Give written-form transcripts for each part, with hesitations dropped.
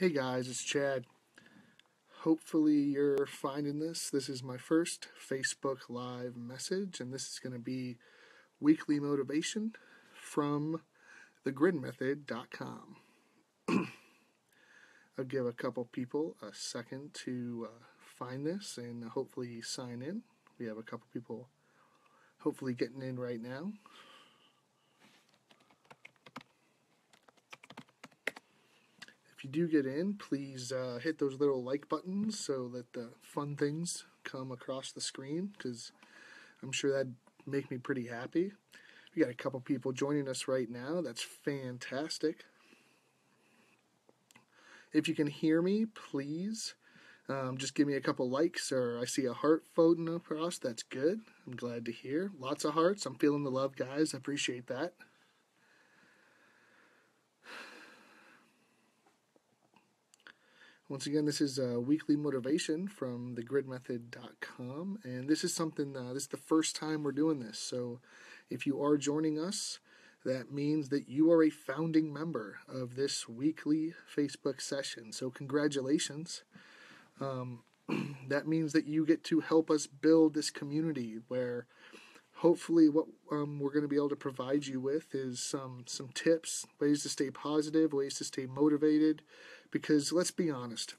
Hey guys, it's Chad. Hopefully you're finding this. This is my first Facebook Live message, and this is going to be weekly motivation from TheGridMethod.com. I'll give a couple people a second to find this and hopefully sign in. We have a couple people hopefully getting in right now. If you do get in, please hit those little like buttons so that the fun things come across the screen, because I'm sure that'd make me pretty happy. We got a couple people joining us right now. That's fantastic. If you can hear me, please just give me a couple likes, or I see a heart floating across. That's good. I'm glad to hear. Lots of hearts. I'm feeling the love, guys. I appreciate that. Once again, this is a weekly motivation from thegridmethod.com, and this is something, this is the first time we're doing this, so if you are joining us, that means that you are a founding member of this weekly Facebook session, so congratulations. That means that you get to help us build this community where hopefully what we're going to be able to provide you with is some tips, ways to stay positive, ways to stay motivated, because let's be honest,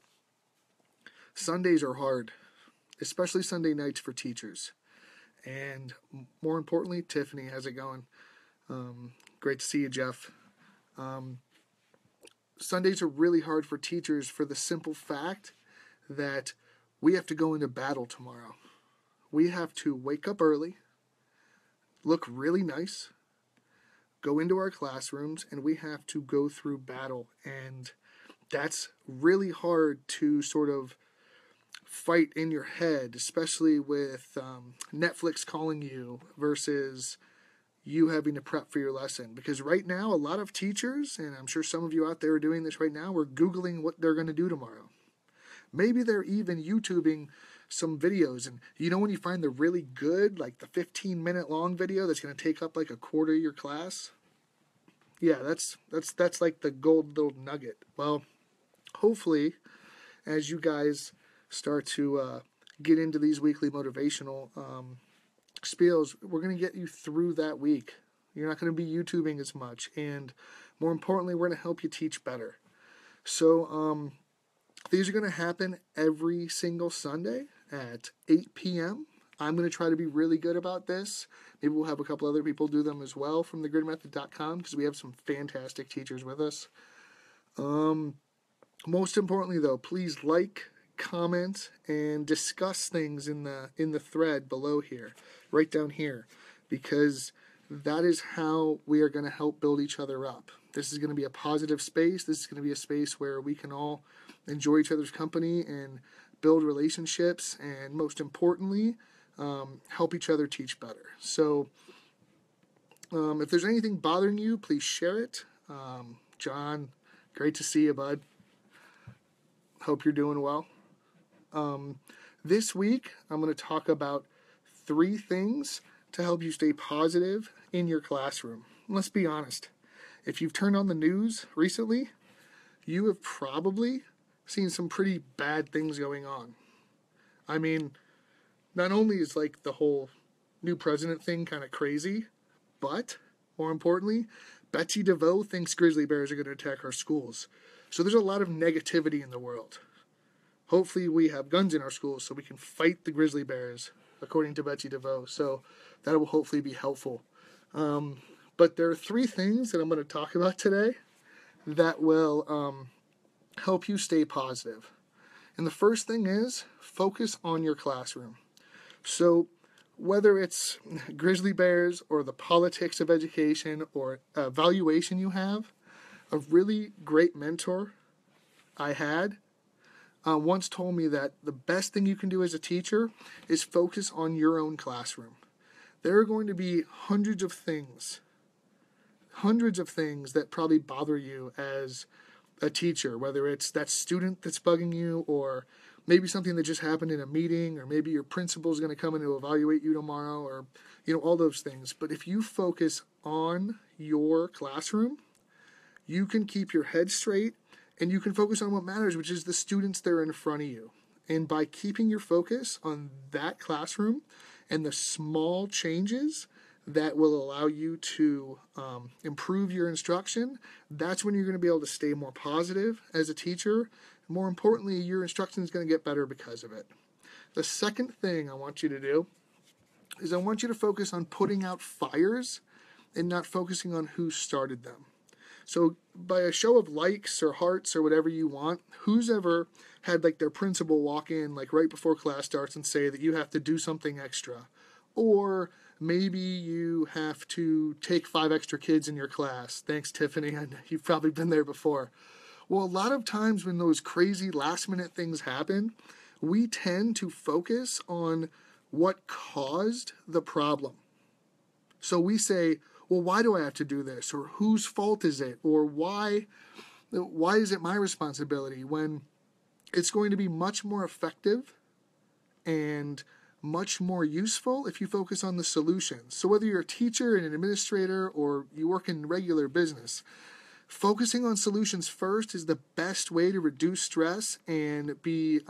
Sundays are hard, especially Sunday nights for teachers. And more importantly, Tiffany, how's it going? Great to see you, Jeff. Sundays are really hard for teachers for the simple fact that we have to go into battle tomorrow. We have to wake up early, look really nice, go into our classrooms, and we have to go through battle. And that's really hard to sort of fight in your head, especially with Netflix calling you versus you having to prep for your lesson. Because right now, a lot of teachers, and I'm sure some of you out there are doing this right now, are Googling what they're going to do tomorrow. Maybe they're even YouTubing some videos, and you know when you find the really good, like the 15-minute long video that's going to take up like a quarter of your class? Yeah, that's like the gold little nugget. Well, hopefully, as you guys start to get into these weekly motivational spiels, we're going to get you through that week. You're not going to be YouTubing as much, and more importantly, we're going to help you teach better. So, these are going to happen every single Sunday at 8 p.m. I'm going to try to be really good about this. Maybe we'll have a couple other people do them as well from thegridmethod.com, because we have some fantastic teachers with us. Most importantly, though, please like, comment, and discuss things in the thread below here, right down here, because that is how we are going to help build each other up. This is going to be a positive space. This is going to be a space where we can all enjoy each other's company and build relationships, and most importantly, help each other teach better. So if there's anything bothering you, please share it. John, great to see you, bud. Hope you're doing well. This week, I'm going to talk about 3 things to help you stay positive in your classroom. Let's be honest. If you've turned on the news recently, you have probably seen some pretty bad things going on. I mean, not only is like the whole new president thing kind of crazy, but more importantly, Betsy DeVos thinks grizzly bears are going to attack our schools. So there's a lot of negativity in the world. Hopefully we have guns in our schools so we can fight the grizzly bears, according to Betsy DeVos. So that will hopefully be helpful. But there are 3 things that I'm going to talk about today that will help you stay positive. And the first thing is focus on your classroom. So whether it's grizzly bears or the politics of education or evaluation you have, a really great mentor I had once told me that the best thing you can do as a teacher is focus on your own classroom. There are going to be hundreds of things that probably bother you as a teacher, whether it's that student that's bugging you, or maybe something that just happened in a meeting, or maybe your principal's going to come in to evaluate you tomorrow, or you know, all those things. But if you focus on your classroom, you can keep your head straight and you can focus on what matters, which is the students that are in front of you. And by keeping your focus on that classroom and the small changes that will allow you to improve your instruction, that's when you're going to be able to stay more positive as a teacher. More importantly, your instruction is going to get better because of it. The second thing I want you to do is I want you to focus on putting out fires and not focusing on who started them. So by a show of likes or hearts or whatever you want, who's ever had like their principal walk in like right before class starts and say that you have to do something extra, or maybe you have to take 5 extra kids in your class. Thanks, Tiffany. I know you've probably been there before. Well, a lot of times when those crazy last-minute things happen, we tend to focus on what caused the problem. So we say, well, why do I have to do this? Or whose fault is it? Or why is it my responsibility? When it's going to be much more effective and much more useful if you focus on the solutions. So whether you're a teacher and an administrator or you work in regular business, focusing on solutions first is the best way to reduce stress and be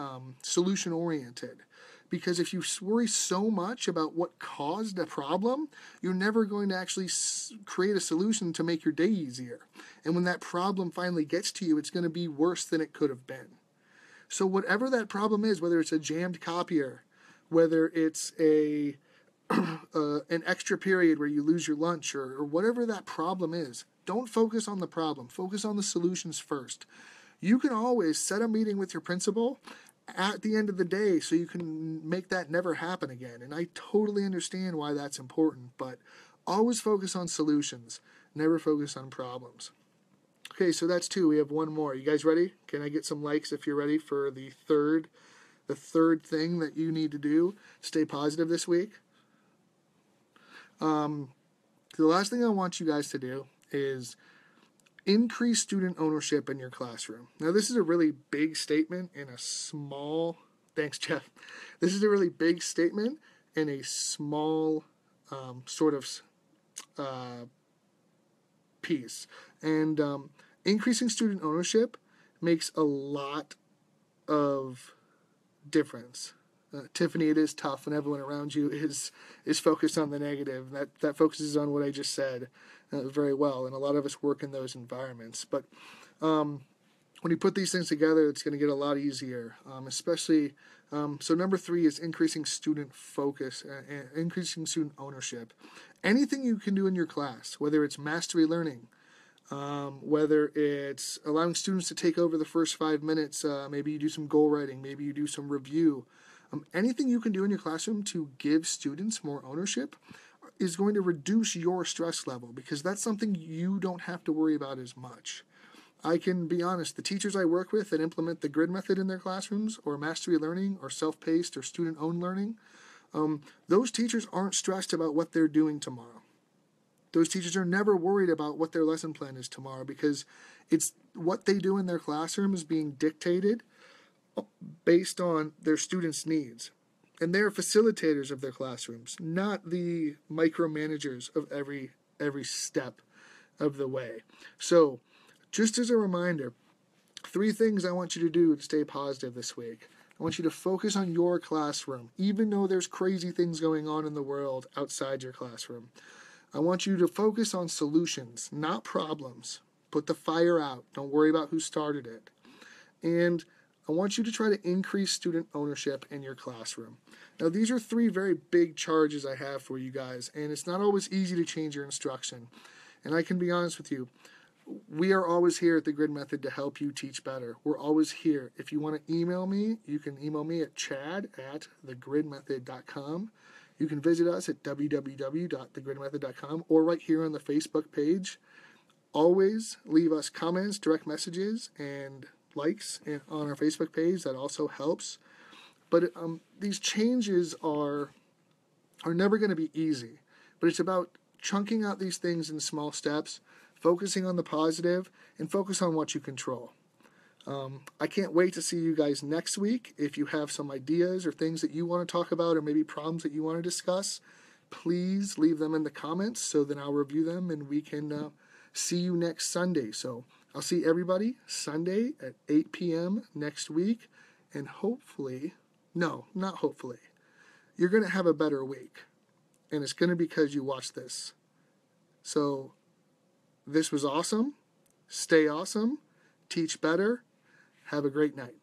solution-oriented. Because if you worry so much about what caused the problem, you're never going to actually create a solution to make your day easier. And when that problem finally gets to you, it's going to be worse than it could have been. So whatever that problem is, whether it's a jammed copier, whether it's a an extra period where you lose your lunch or whatever that problem is, don't focus on the problem. Focus on the solutions first. You can always set a meeting with your principal at the end of the day so you can make that never happen again. And I totally understand why that's important, but always focus on solutions, never focus on problems. Okay, so that's 2. We have one more. You guys ready? Can I get some likes if you're ready for the third thing that you need to do? Stay positive this week. The last thing I want you guys to do is increase student ownership in your classroom. Now, this is a really big statement in a small... Thanks, Jeff. This is a really big statement in a small piece. And increasing student ownership makes a lot of difference. Tiffany, it is tough when everyone around you is focused on the negative. That focuses on what I just said very well, and a lot of us work in those environments. But when you put these things together, it's going to get a lot easier, especially... So number 3 is increasing student focus, increasing student ownership. Anything you can do in your class, whether it's mastery learning, whether it's allowing students to take over the first 5 minutes, maybe you do some goal writing, maybe you do some review. Anything you can do in your classroom to give students more ownership is going to reduce your stress level, because that's something you don't have to worry about as much. I can be honest, the teachers I work with that implement the grid method in their classrooms, or mastery learning, or self-paced, or student-owned learning, those teachers aren't stressed about what they're doing tomorrow. Those teachers are never worried about what their lesson plan is tomorrow, because it's what they do in their classroom is being dictated based on their students' needs. And they're facilitators of their classrooms, not the micromanagers of every step of the way. So, just as a reminder, 3 things I want you to do to stay positive this week. I want you to focus on your classroom, even though there's crazy things going on in the world outside your classroom. I want you to focus on solutions, not problems. Put the fire out. Don't worry about who started it. And I want you to try to increase student ownership in your classroom. Now, these are 3 very big charges I have for you guys, and it's not always easy to change your instruction. And I can be honest with you, we are always here at The Grid Method to help you teach better. We're always here. If you want to email me, you can email me at chad@thegridmethod.com. You can visit us at www.thegridmethod.com or right here on the Facebook page. Always leave us comments, direct messages, and likes on our Facebook page. That also helps. But these changes are never going to be easy, but it's about chunking out these things in small steps, focusing on the positive, and focus on what you control. I can't wait to see you guys next week. If you have some ideas or things that you want to talk about, or maybe problems that you want to discuss, please leave them in the comments so then I'll review them and we can see you next Sunday. So I'll see everybody Sunday at 8 p.m. next week, and hopefully, no, not hopefully, you're going to have a better week, and it's going to be because you watched this. So this was awesome. Stay awesome. Teach better. Have a great night.